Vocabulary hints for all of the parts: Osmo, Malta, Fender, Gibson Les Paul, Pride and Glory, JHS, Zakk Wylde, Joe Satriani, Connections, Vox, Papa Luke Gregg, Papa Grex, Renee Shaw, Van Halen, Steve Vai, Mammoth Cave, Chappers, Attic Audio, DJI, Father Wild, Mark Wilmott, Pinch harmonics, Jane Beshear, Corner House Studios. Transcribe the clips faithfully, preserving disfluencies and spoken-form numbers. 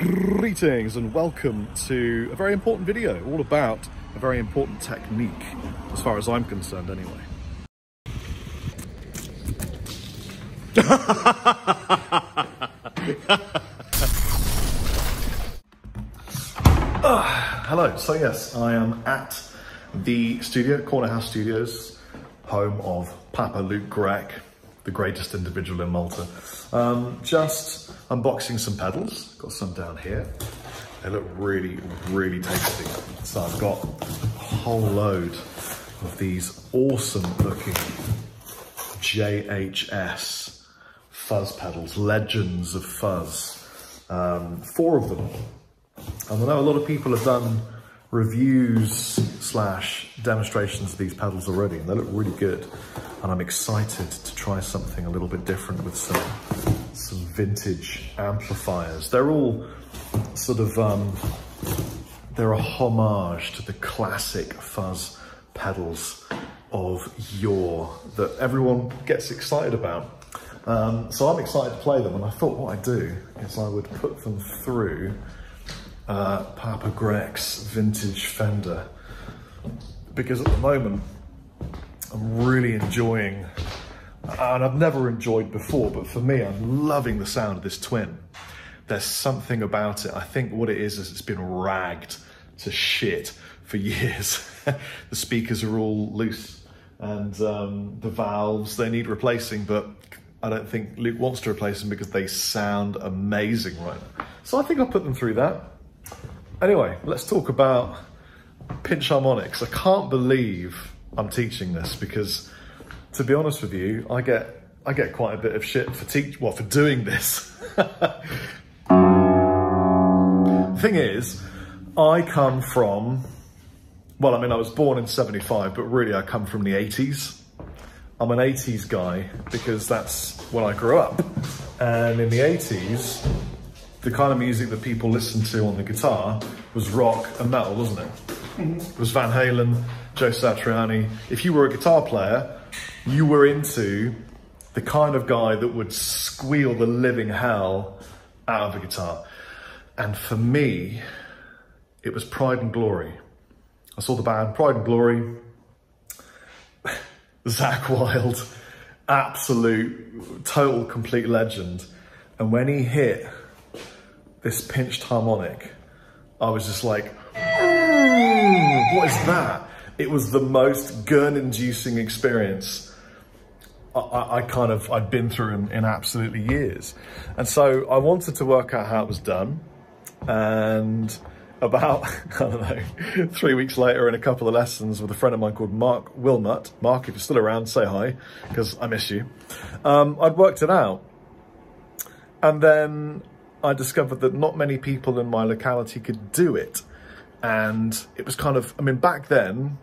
Greetings and welcome to a very important video, all about a very important technique, as far as I'm concerned anyway. uh, hello, so yes, I am at the studio, Corner House Studios, home of Papa Luke Gregg, the greatest individual in Malta. Um, just unboxing some pedals, got some down here. They look really, really tasty. So I've got a whole load of these awesome looking J H S fuzz pedals, legends of fuzz, um, four of them. And I know a lot of people have done reviews slash demonstrations of these pedals already, and they look really good. And I'm excited to try something a little bit different with some some vintage amplifiers. They're all sort of, um, they're a homage to the classic fuzz pedals of yore that everyone gets excited about. Um, so I'm excited to play them, and I thought what I'd do is I would put them through uh, Papa Grex vintage Fender, because at the moment, I'm really enjoying, and I've never enjoyed before, but for me, I'm loving the sound of this twin. There's something about it. I think what it is is it's been ragged to shit for years. The speakers are all loose, and um, the valves, they need replacing, but I don't think Luke wants to replace them because they sound amazing right now. So I think I'll put them through that. Anyway, let's talk about pinch harmonics. I can't believe I'm teaching this, because to be honest with you, I get I get quite a bit of shit for teach well for doing this. Thing is, I come from well, I mean I was born in seventy-five, but really I come from the eighties. I'm an eighties guy because that's when I grew up. And in the eighties, the kind of music that people listened to on the guitar was rock and metal, wasn't it? It was Van Halen, Joe Satriani. If you were a guitar player, you were into the kind of guy that would squeal the living hell out of a guitar. And for me, it was Pride and Glory. I saw the band Pride and Glory, Zakk Wylde, absolute, total, complete legend. And when he hit this pinched harmonic, I was just like, what is that? It was the most gurn-inducing experience I, I, I kind of, I'd been through in, in absolutely years. And so I wanted to work out how it was done. And about, I don't know, three weeks later in a couple of lessons with a friend of mine called Mark Wilmott. Mark, if you're still around, say hi, because I miss you. Um, I'd worked it out. And then I discovered that not many people in my locality could do it. And it was kind of, I mean, back then,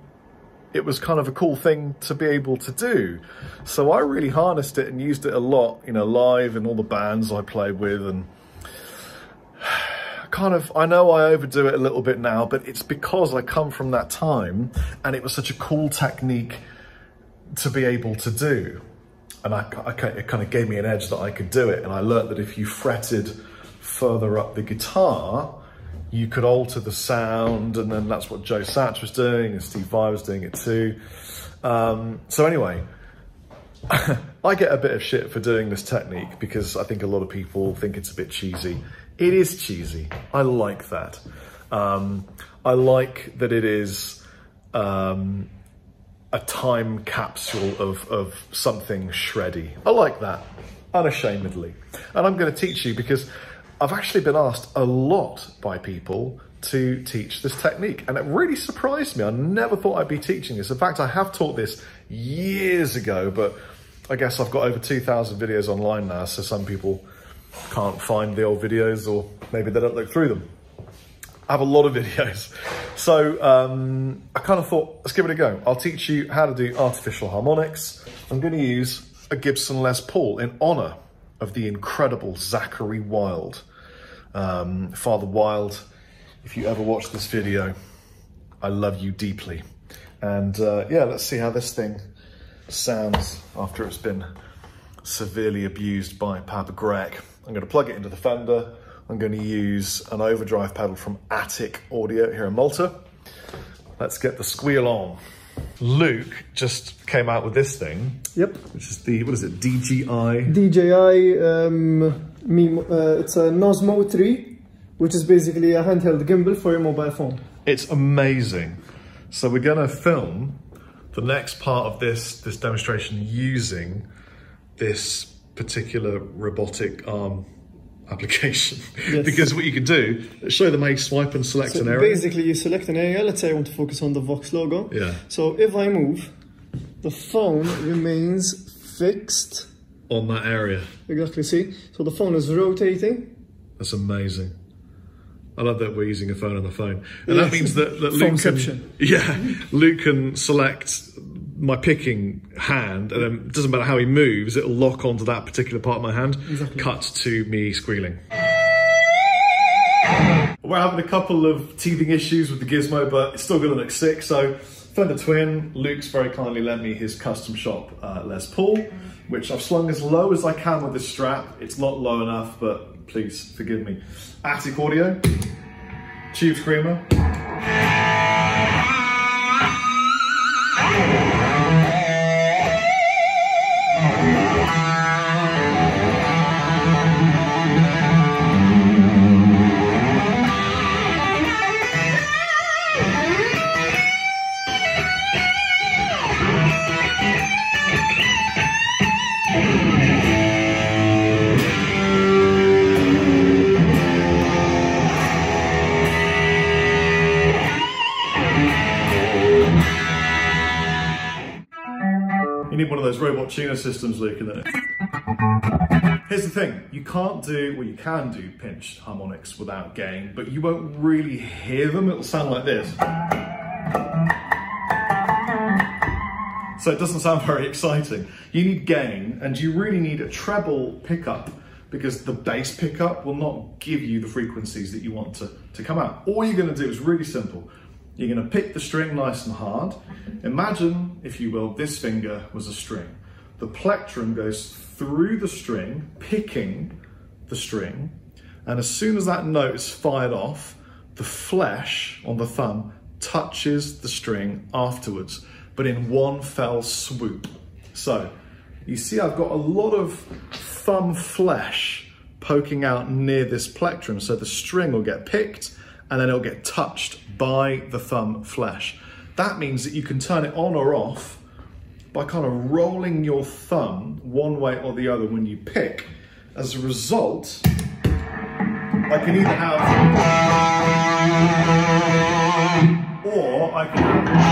it was kind of a cool thing to be able to do. So I really harnessed it and used it a lot, you know, live in all the bands I played with. And kind of, I know I overdo it a little bit now, but it's because I come from that time and it was such a cool technique to be able to do. And I, I, it kind of gave me an edge that I could do it. And I learned that if you fretted further up the guitar, you could alter the sound, and then that's what Joe Satch was doing, and Steve Vai was doing it too. Um, so anyway, I get a bit of shit for doing this technique because I think a lot of people think it's a bit cheesy. It is cheesy. I like that. Um, I like that it is um, a time capsule of, of something shreddy. I like that, unashamedly. And I'm going to teach you because I've actually been asked a lot by people to teach this technique, and it really surprised me. I never thought I'd be teaching this. In fact, I have taught this years ago, but I guess I've got over two thousand videos online now, so some people can't find the old videos, or maybe they don't look through them. I have a lot of videos. So um, I kind of thought, let's give it a go. I'll teach you how to do artificial harmonics. I'm going to use a Gibson Les Paul in honor of the incredible Zakk Wylde. Um, Father Wild, if you ever watch this video, I love you deeply. And uh, yeah, let's see how this thing sounds after it's been severely abused by Papa Grex. I'm gonna plug it into the Fender, I'm going to use an overdrive pedal from Attic Audio here in Malta. Let's get the squeal on. Luke just came out with this thing. Yep. Which is the, what is it, D J I? D J I, um, me, uh, it's an Osmo three, which is basically a handheld gimbal for your mobile phone. It's amazing. So we're going to film the next part of this, this demonstration using this particular robotic arm application. Yes. Because what you can do, show them how you swipe and select so an area. Basically you select an area, let's say I want to focus on the Vox logo. Yeah. So if I move, the phone remains fixed. On that area. Exactly, see? So the phone is rotating. That's amazing. I love that we're using a phone on the phone. And yeah. That means that, that Luke, can, yeah, Luke can select my picking hand, and then it doesn't matter how he moves, it'll lock onto that particular part of my hand. Exactly. Cut to me squealing. We're having a couple of teething issues with the gizmo, but it's still going to look sick. So Fender Twin, Luke's very kindly lent me his custom shop uh, Les Paul, which I've slung as low as I can with this strap. It's not low enough, but please forgive me. Attic Audio, Tube Screamer. Robot tuner systems, Luke, isn't it? Here's the thing, you can't do, well you can do pinch harmonics without gain, but you won't really hear them, it'll sound like this. So it doesn't sound very exciting. You need gain, and you really need a treble pickup, because the bass pickup will not give you the frequencies that you want to, to come out. All you're going to do is really simple. You're going to pick the string nice and hard. Imagine, if you will, this finger was a string. The plectrum goes through the string, picking the string, and as soon as that note is fired off, the flesh on the thumb touches the string afterwards, but in one fell swoop. So, you see I've got a lot of thumb flesh poking out near this plectrum, so the string will get picked, and then it'll get touched by the thumb flesh. That means that you can turn it on or off by kind of rolling your thumb one way or the other when you pick. As a result, I can either have, or I can.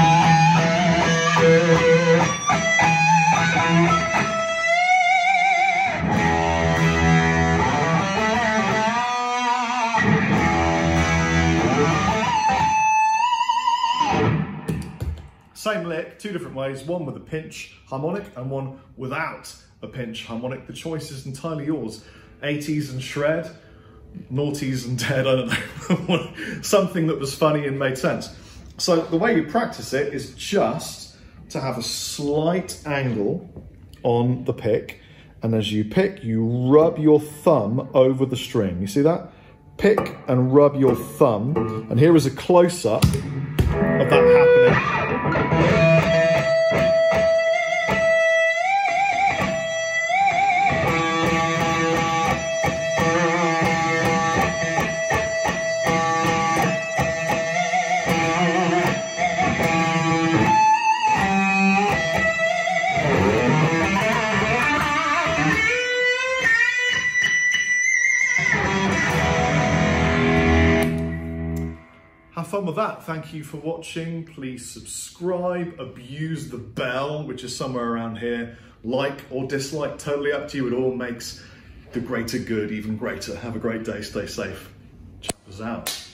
Same lick, two different ways, one with a pinch harmonic and one without a pinch harmonic. The choice is entirely yours. eighties and shred, noughties and dead, I don't know. Something that was funny and made sense. So the way you practice it is just to have a slight angle on the pick. And as you pick, you rub your thumb over the string. You see that? Pick and rub your thumb. And here is a close-up of that happening. With that, thank you for watching. Please subscribe, abuse the bell, which is somewhere around here. Like or dislike, totally up to you. It all makes the greater good even greater. Have a great day, stay safe. Chappers out.